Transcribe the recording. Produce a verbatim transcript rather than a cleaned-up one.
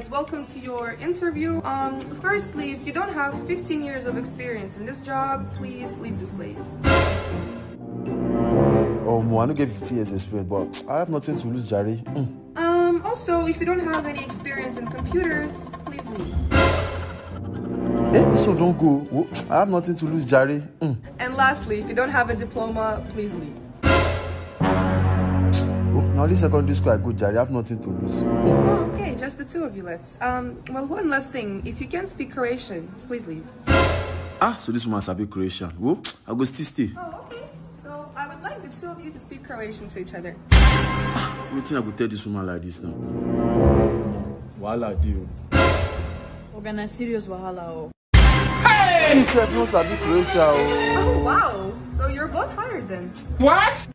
guys, welcome to your interview. Um, firstly, if you don't have fifteen years of experience in this job, please leave this place. Um, I don't get fifteen years experience, but I have nothing to lose, Jerry. Mm. Um, also, if you don't have any experience in computers, please leave. Eh, so don't go. I have nothing to lose, Jerry. Mm. And lastly, if you don't have a diploma, please leave. Now this secondary school I go, Jerry, I have nothing to lose. Oh, okay, just the two of you left. Um, well, one last thing. If you can't speak Croatian, please leave. Ah, so this woman speak Croatian. Whoa, I go still stay. Oh, okay. So I would like the two of you to speak Croatian to each other. Ah, you think I could tell this woman like this now? Wahala deal. We're gonna serious wahala. Hey! She said no sabi Croatian. Oh wow. So you're both hired then. What?